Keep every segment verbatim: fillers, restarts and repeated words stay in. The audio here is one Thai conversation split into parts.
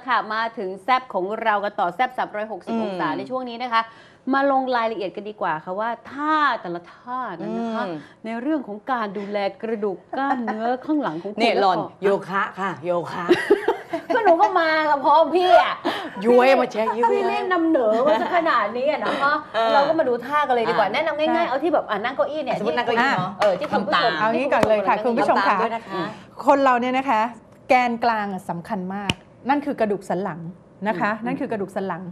ละค่ะมาถึงแซบของเรากันต่อแซบสามร้อยหกสิบองศาในช่วงนี้นะคะมาลงรายละเอียดกันดีกว่าค่ะว่าท่าแต่ละท่านั้นนะคะในเรื่องของการดูแลกระดูกกล้ามเนื้อข้างหลังของคุณเนี่ยหล่อนโยคะค่ะโยคะก็หนูก็มากับพ่อพี่อ่ะยุ้ยมาเช็คยุ้ยพี่เล่นนำเหนือว่าขนาดนี้อ่ะนะพ่อเราก็มาดูท่ากันเลยดีกว่าแนะนำง่ายๆเอาที่แบบนั่งเก้าอี้เนี่ยที่นั่งเก้าอี้เนาะเออที่ทำตามเอางี้ก่อนเลยค่ะคุณผู้ชมค่ะคนเราเนี่ยนะคะแกนกลางสำคัญมากนั่นคือกระดูกสันหลังนะคะนั่นคือกระดูกสันหลัง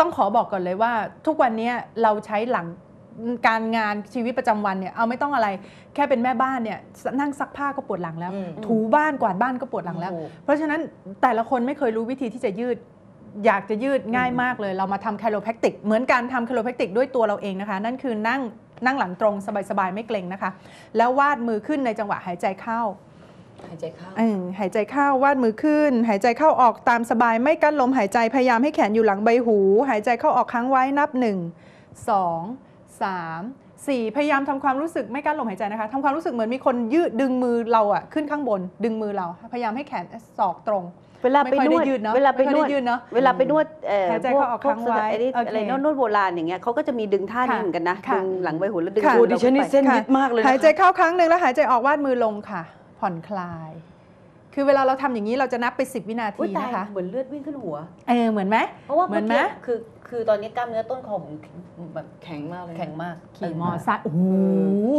ต้องขอบอกก่อนเลยว่าทุกวันนี้เราใช้หลังการงานชีวิตประจำวันเนี่ยเอาไม่ต้องอะไรแค่เป็นแม่บ้านเนี่ยนั่งซักผ้าก็ปวดหลังแล้วถูบ้านกวาดบ้านก็ปวดหลังแล้วเพราะฉะนั้นแต่ละคนไม่เคยรู้วิธีที่จะยืดอยากจะยืดง่ายมากเลยเรามาทำไคโรแพคติกเหมือนการทำไคโรแพคติกด้วยตัวเราเองนะคะนั่นคือนั่งนั่งหลังตรงสบายๆไม่เกร็งนะคะแล้ววาดมือขึ้นในจังหวะหายใจเข้าหายใจเข้าหายใจเข้าวาดมือขึ้นหายใจเข้าออกตามสบายไม่กั้นลมหายใจพยายามให้แขนอยู่หลังใบหูหายใจเข้าออกค้างไว้นับหนึ่งสองสามสี่พยายามทำความรู้สึกไม่กั้นลมหายใจนะคะทำความรู้สึกเหมือนมีคนยืดดึงมือเราอะขึ้นข้างบนดึงมือเราพยายามให้แขนศอกตรงเวลาไปนวดเวลาไปนวดเวลาไปนวดหายใจเข้าออกค้างไว้อะไรนวดนวดโบราณอย่างเงี้ยเขาก็จะมีดึงท่านี้เหมือนกันนะดึงหลังใบหูแล้วดึงดิฉันนี่เส้นยืดมากเลยหายใจเข้าครั้งหนึ่งแล้วหายใจออกวาดมือลงค่ะผ่อนคลายคือเวลาเราทำอย่างนี้เราจะนับไปสิบวินาทีนะคะเหมือนเลือดวิ่งขึ้นหัวเออเหมือนไหมเพราะว่าเหมือนไหมคือคือตอนนี้กล้ามเนื้อต้นคอผมแบบแข็งมากเลยแข็งมากขี่มอไซค์โอ้โห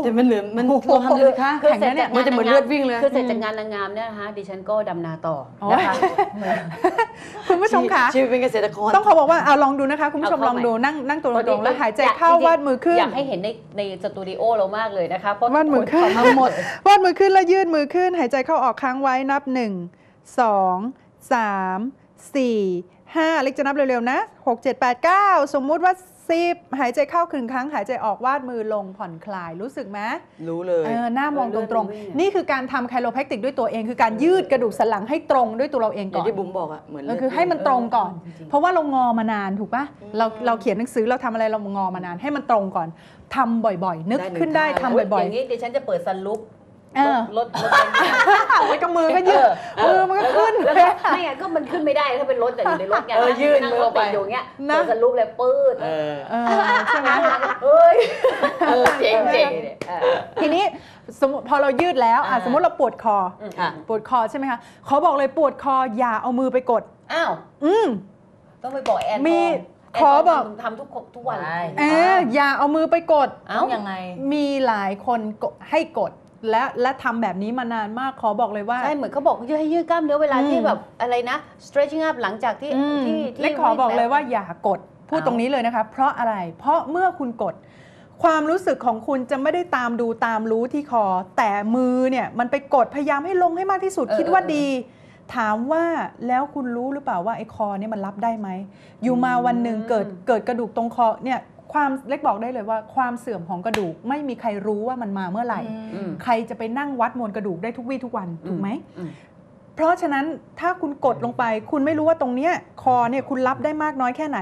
แต่มันเหลือมันโคตรทำเลยค่ะแข็งเนี่ยมันจะเหมือนเลือดวิ่งเลยคือเสร็จจากงานนางงามเนี่ยนะคะดิฉันก็ดำนาต่อนะคะคุณผู้ชมค่ะชีวิตเป็นเกษตรกรต้องขอบอกว่าเอาลองดูนะคะคุณผู้ชมลองดูนั่งนั่งตัวตรงแล้วหายใจเข้าวาดมือขึ้นอยากให้เห็นในในสตูดิโอเรามากเลยนะคะเพราะวาดมือขึ้นทั้งหมดวาดมือขึ้นแล้วยืดมือขึ้นหายใจเข้าออกค้างไว้นับหนึ่งสองสามสี่ห้าเล็กจะนับเร็วๆนะหก เจ็ด แปด เก้าสมมุติว่าสิบหายใจเข้าครึ่งครั้งหายใจออกวาดมือลงผ่อนคลายรู้สึกไหมรู้เลยเออหน้ามองตรงๆนี่คือการทำไคโรแพคติกด้วยตัวเองคือการยืดกระดูกสันหลังให้ตรงด้วยตัวเราเองก่อนที่บุ๋มบอกอ่ะเหมือนคือให้มันตรงก่อนเพราะว่าเรางอมานานถูกป่ะเราเราเขียนหนังสือเราทำอะไรเรางอมานานให้มันตรงก่อนทำบ่อยๆนึกขึ้นได้ทำบ่อยๆอย่างนี้ดิฉันจะเปิดซันลุกลดลดไปกับมือก็ยืดมือมันก็ขึ้นแล้วไม่ไงก็มันขึ้นไม่ได้ถ้าเป็นรถแต่อยู่ในรถไงยืดมือไปอยู่เงี้ยนะจะลุกเลยปื้ดใช่ไหมเฮ้ยเจ๋งเจ๋งทีนี้พอเรายืดแล้วสมมติเราปวดคอปวดคอใช่ไหมคะขอบอกเลยปวดคออย่าเอามือไปกดอ้าวอืมต้องไปบอกแอนมีขอบอกทำทุกทุกวันเอออย่าเอามือไปกดเอ้ายังไงมีหลายคนให้กดและและทำแบบนี้มานานมากขอบอกเลยว่าใช่เหมือนเขาบอกยืดให้ยืดกล้ามเนื้อเวลาที่แบบอะไรนะ stretching up หลังจากที่ที่และขอบอกเลยว่าอย่ากดพูดตรงนี้เลยนะคะเพราะอะไรเพราะเมื่อคุณกดความรู้สึกของคุณจะไม่ได้ตามดูตามรู้ที่คอแต่มือเนี่ยมันไปกดพยายามให้ลงให้มากที่สุดคิดว่าดีถามว่าแล้วคุณรู้หรือเปล่าว่าไอ้คอเนี่ยมันรับได้ไหมอยู่มาวันหนึ่งเกิดเกิดกระดูกตรงคอเนี่ยความเล็กบอกได้เลยว่าความเสื่อมของกระดูกไม่มีใครรู้ว่ามันมาเมื่อไหร่ใครจะไปนั่งวัดมวลกระดูกได้ทุกวี่ทุกวันถูกไหมเพราะฉะนั้นถ้าคุณกดลงไปคุณไม่รู้ว่าตรงเนี้ยคอเนี่ยคุณรับได้มากน้อยแค่ไหน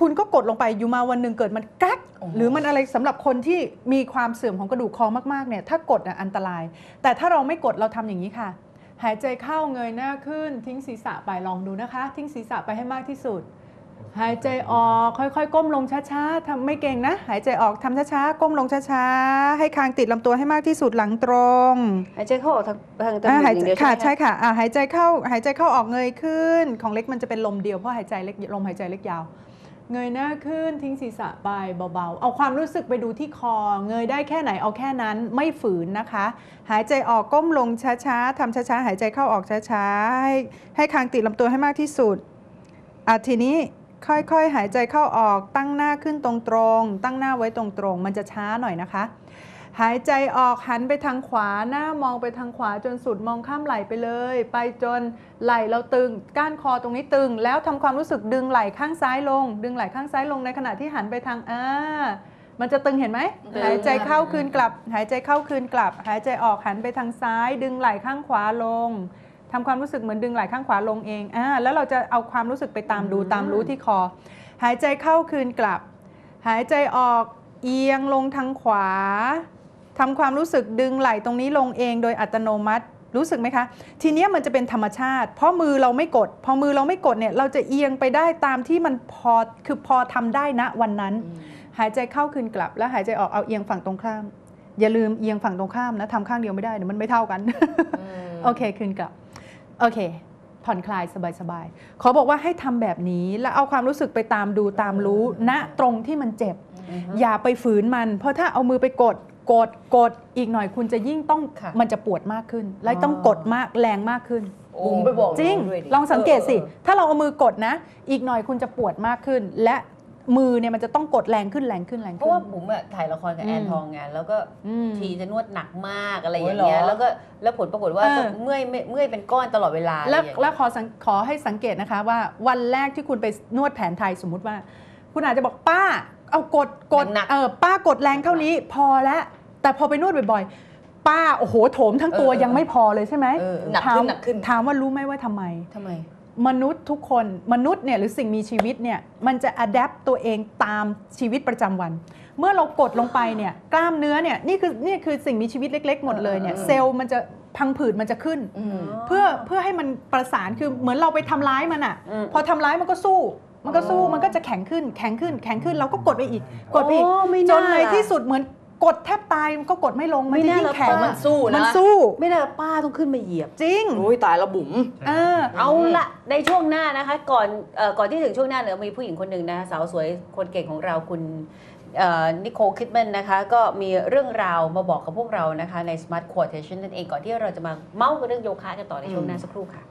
คุณก็กดลงไปอยู่มาวันหนึ่งเกิดมันแก๊กหรือมันอะไรสำหรับคนที่มีความเสื่อมของกระดูกคอมากๆเนี่ยถ้ากดอ่ะอันตรายแต่ถ้าเราไม่กดเราทำอย่างนี้ค่ะหายใจเข้าเงยหน้าขึ้นทิ้งศีรษะไปลองดูนะคะทิ้งศีรษะไปให้มากที่สุดหายใจออกค่อยๆก้มลงช้าๆทำไม่เก่งนะหายใจออกทำช้าๆก้มลงช้าๆให้คางติดลำตัวให้มากที่สุดหลังตรงหายใจเข้าออกทางทางจมูกอย่างเดียวใช่ค่ะใช่ค่ะหายใจเข้าหายใจเข้าออกเงยขึ้นของเล็กมันจะเป็นลมเดียวเพราะหายใจเล็กลมหายใจเล็กยาวเงยหน้าขึ้นทิ้งศีรษะไปเบาๆเอาความรู้สึกไปดูที่คอเงยได้แค่ไหนเอาแค่นั้นไม่ฝืนนะคะหายใจออกก้มลงช้าๆทำช้าๆหายใจเข้าออกช้าๆให้ให้คางติดลำตัวให้มากที่สุดอ่ะทีนี้ค่อยๆหายใจเข้าออกตั้งหน้าขึ้นตรงๆตั้งหน้าไว้ตรงๆมันจะช้าหน่อยนะคะหายใจออกหันไปทางขวาหน้ามองไปทางขวาจนสุดมองข้ามไหล่ไปเลยไปจนไหล่เราตึงก้านคอตรงนี้ตึงแล้วทำความรู้สึกดึงไหล่ข้างซ้ายลงดึงไหล่ข้างซ้ายลงในขณะที่หันไปทางอ่ามันจะตึงเห็นไหมหายใจเข้าคืนกลับหายใจเข้าคืนกลับหายใจออกหันไปทางซ้ายดึงไหล่ข้างขวาลงทำความรู้สึกเหมือนดึงไหล่ข้างขวาลงเองอ่าแล้วเราจะเอาความรู้สึกไปตามดูตามรู้ที่คอหายใจเข้าคืนกลับหายใจออกเอียงลงทางขวาทำความรู้สึกดึงไหล่ตรงนี้ลงเองโดยอัตโนมัติ รู้สึกไหมคะทีนี้มันจะเป็นธรรมชาติเพราะมือเราไม่กดพอมือเราไม่กดเนี่ยเราจะเอียงไปได้ตามที่มันพอคือพอทำได้ณวันนั้นหายใจเข้าคืนกลับแล้วหายใจออกเอาเอียงฝั่งตรงข้ามอย่าลืมเอียงฝั่งตรงข้ามนะทำข้างเดียวไม่ได้เดี๋ยวมันไม่เท่ากันโอเคคืนกลับโอเคผ่อนคลายสบายๆขอบอกว่าให้ทำแบบนี้แล้วเอาความรู้สึกไปตามดูตามรู้ณตรงที่มันเจ็บอย่าไปฝืนมันเพราะถ้าเอามือไปกดกดกดอีกหน่อยคุณจะยิ่งต้องมันจะปวดมากขึ้นและต้องกดมากแรงมากขึ้นจริงลองสังเกตสิถ้าเราเอามือกดนะอีกหน่อยคุณจะปวดมากขึ้นและมือเนี่ยมันจะต้องกดแรงขึ้นแรงขึ้นแรงขึ้นเพราะว่าบุ๋มอะถ่ายละครกับแอนทองไงแล้วก็ทีจะนวดหนักมากอะไรอย่างเงี้ยแล้วก็แล้วผลปรากฏว่าเมื่อยเมื่อยเป็นก้อนตลอดเวลาแล้วแล้วขอขอให้สังเกตนะคะว่าวันแรกที่คุณไปนวดแผนไทยสมมุติว่าคุณอาจจะบอกป้าเอากดกดเออป้ากดแรงเท่านี้พอแล้วแต่พอไปนวดบ่อยๆป้าโอ้โหโถมทั้งตัวยังไม่พอเลยใช่ไหมหนักขึ้นหนักขึ้นถามว่ารู้ไหมว่าทำไมทำไมมนุษย์ทุกคนมนุษย์เนี่ยหรือสิ่งมีชีวิตเนี่ยมันจะอัดแอปตัวเองตามชีวิตประจำวันเมื่อเรากดลงไปเนี่ยกล้ามเนื้อเนี่ยนี่คือนี่คือสิ่งมีชีวิตเล็กๆหมดเลยเนี่ยเซลล์มันจะพังผืดมันจะขึ้นเพื่อเพื่อให้มันประสานคือเหมือนเราไปทำร้ายมันอ่ะพอทำร้ายมันก็สู้มันก็สู้มันก็จะแข็งขึ้นแข็งขึ้นแข็งขึ้นเราก็กดไปอีกกดไปอีกจนในที่สุดเหมือนกดแทบตายมันก็กดไม่ลงมันยิ่งแข็งมันสู้นะมันสู้ไม่ได้ป้าต้องขึ้นมาเหยียบจริงโอ้ยตายละบุ๋มเออเอาละในช่วงหน้านะคะก่อนก่อนที่ถึงช่วงหน้าเนี่ยมีผู้หญิงคนหนึ่งนะสาวสวยคนเก่งของเราคุณนิโคล คิดแมนนะคะก็มีเรื่องราวมาบอกกับพวกเรานะคะใน Smart Quotation นั่นเองก่อนที่เราจะมาเมาส์เรื่องโยคะกันต่อในช่วงหน้าสักครู่ค่ะ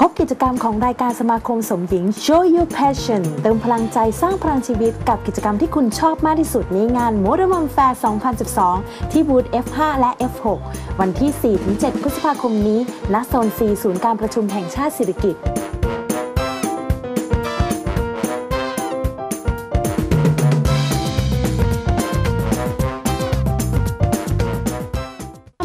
พบกิจกรรมของรายการสมาคมสมหญิง Show Your Passion เติมพลังใจสร้างพลังชีวิตกับกิจกรรมที่คุณชอบมากที่สุดในงาน Modern Mom Fair สองพันสิบสอง ที่บูธ เอฟ ห้า และ เอฟ หก วันที่ สี่ถึงเจ็ด พฤษภาคมนี้ณโซน ซี ศูนย์การประชุมแห่งชาติสิริกิติ์